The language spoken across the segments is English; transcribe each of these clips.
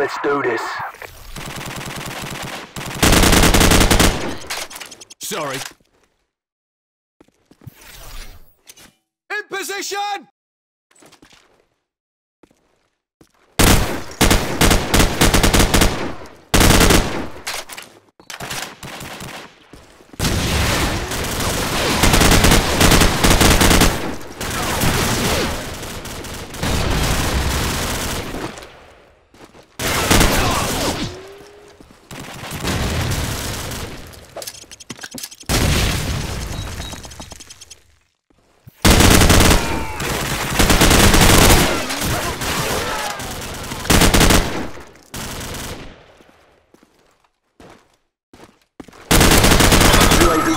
Let's do this. Sorry. In position!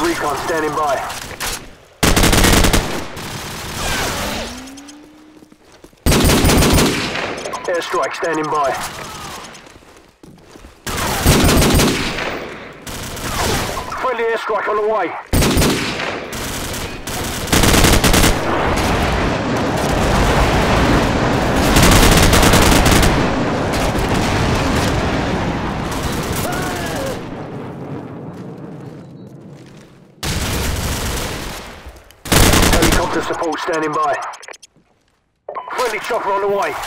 Recon standing by. Airstrike standing by. Friendly airstrike on the way. Support standing by. Friendly chopper on the way. Standing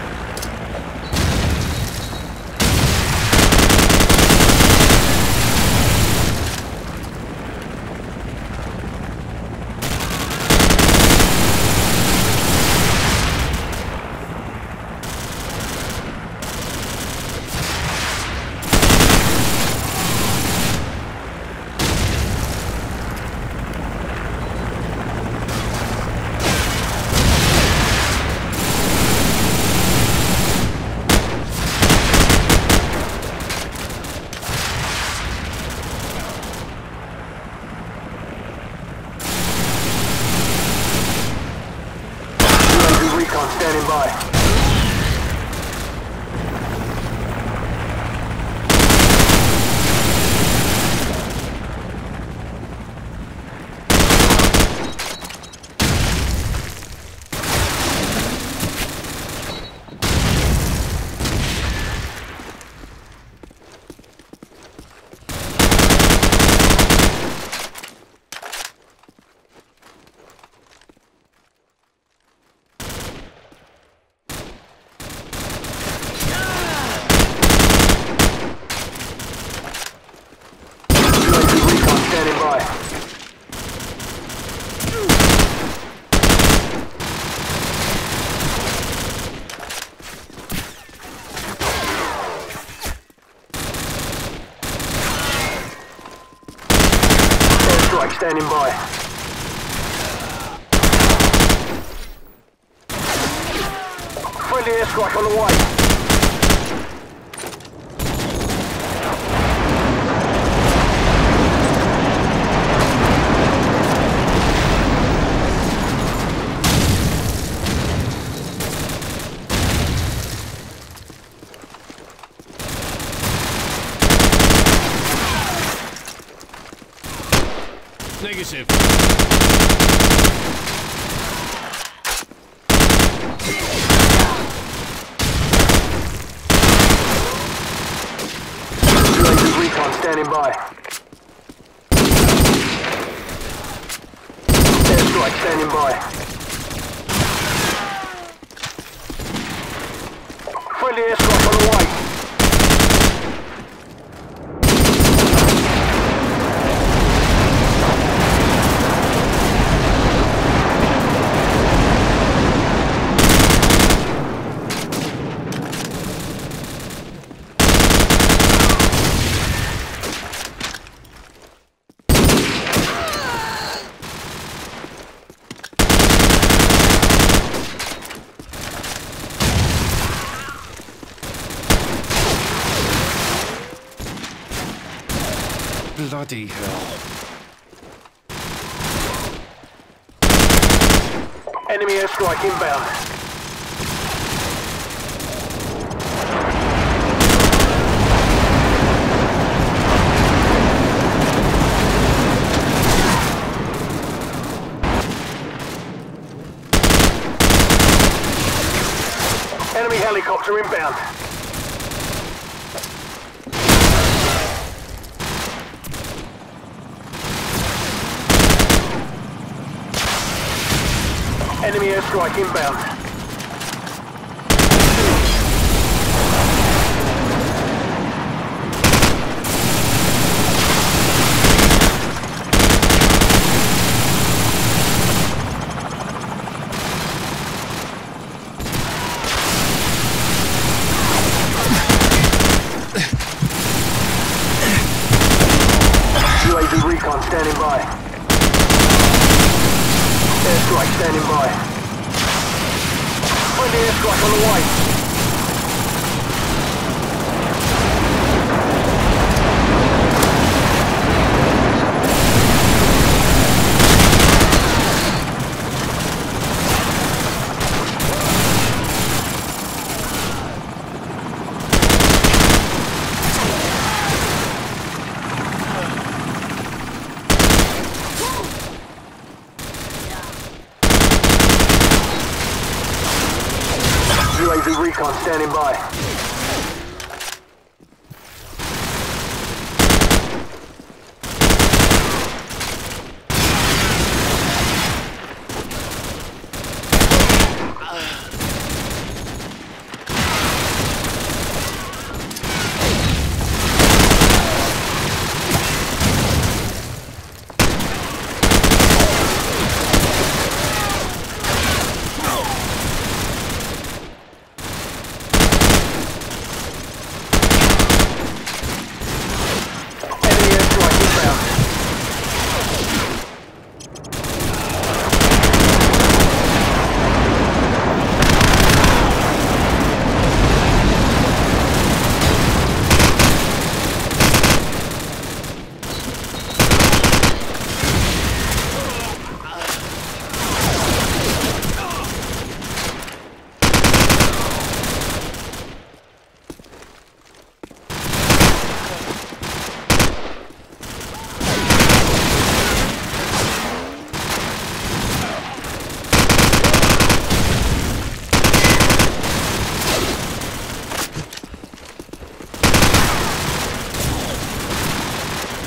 by. Standing by. Friendly airstrike on the way. Negative. Recon standing by. Airstrike standing by. Friendly airstrike on the way. Bloody hell. Enemy airstrike inbound. are inbound. Enemy airstrike inbound. Recon standing by. Airstrike standing by. Find the airstrike on the way. UAV recon standing by.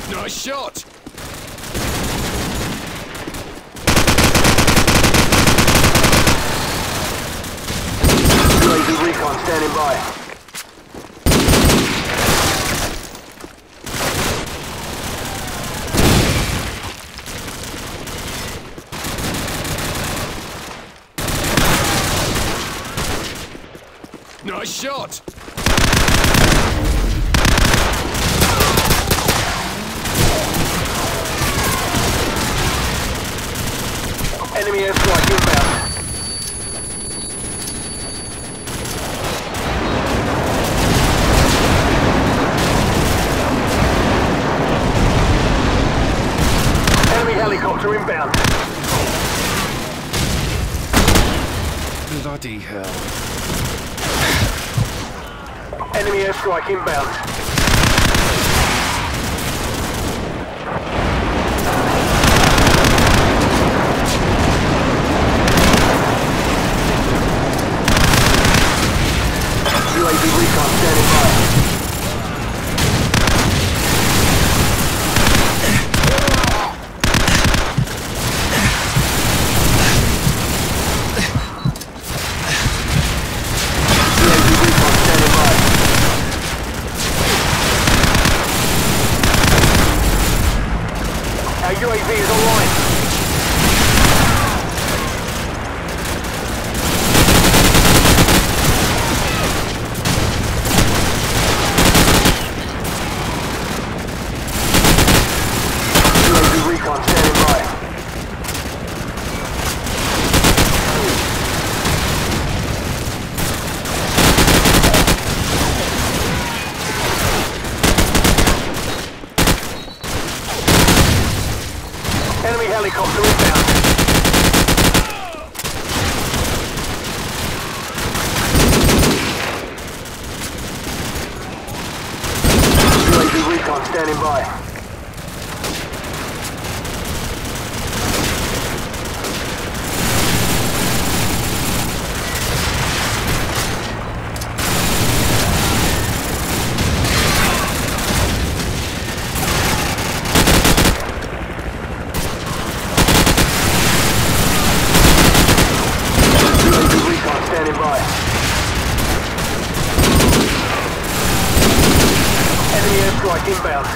Nice shot! UAV recon standing by. Nice shot! Enemy airstrike inbound. Enemy helicopter inbound. Bloody hell. Enemy airstrike inbound. Recon standing by. Recon standing by. Our UAV is online. Enemy helicopter inbound. UAV recon standing by. inbound.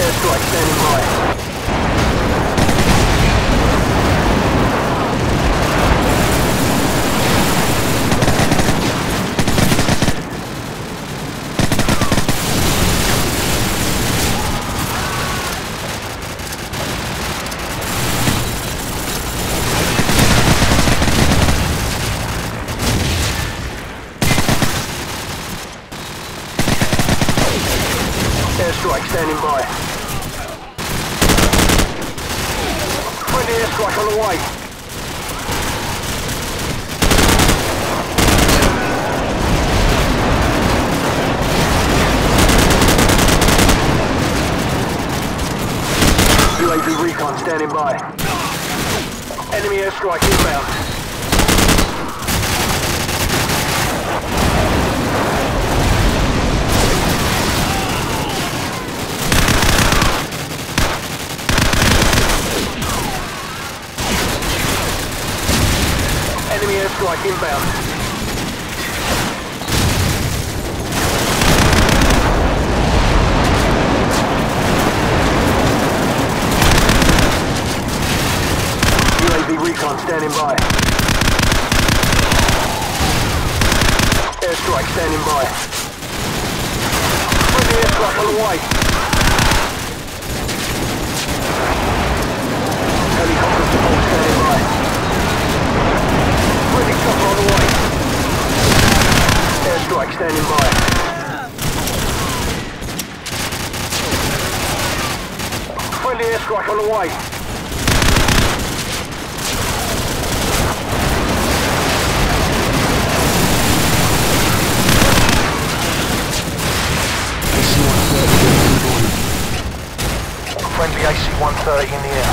Airstrike standing by. Airstrike standing by. Friendly airstrike on the way. UAV recon standing by. Enemy airstrike inbound. Enemy airstrike inbound. UAV recon standing by. Airstrike standing by. Friendly airstrike on the way. Helicopter support standing by. Friendly chopper on the way. Airstrike standing by. Friendly airstrike on the way. AC-130 in the air. Friendly AC-130 in the air.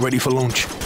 Ready for launch.